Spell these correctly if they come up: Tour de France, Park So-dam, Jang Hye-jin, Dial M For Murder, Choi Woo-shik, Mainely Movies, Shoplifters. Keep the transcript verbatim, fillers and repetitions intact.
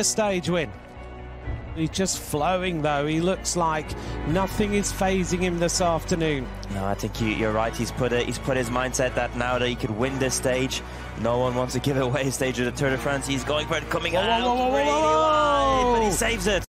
another stage win. He's just flowing, though. He looks like nothing is phasing him this afternoon. No, I think you, you're right. He's put it, he's put his mindset that now that he could win this stage. No one wants to give away a stage of the Tour de France. He's going for it, coming whoa, out. Whoa, whoa, whoa, whoa, whoa. But he saves it.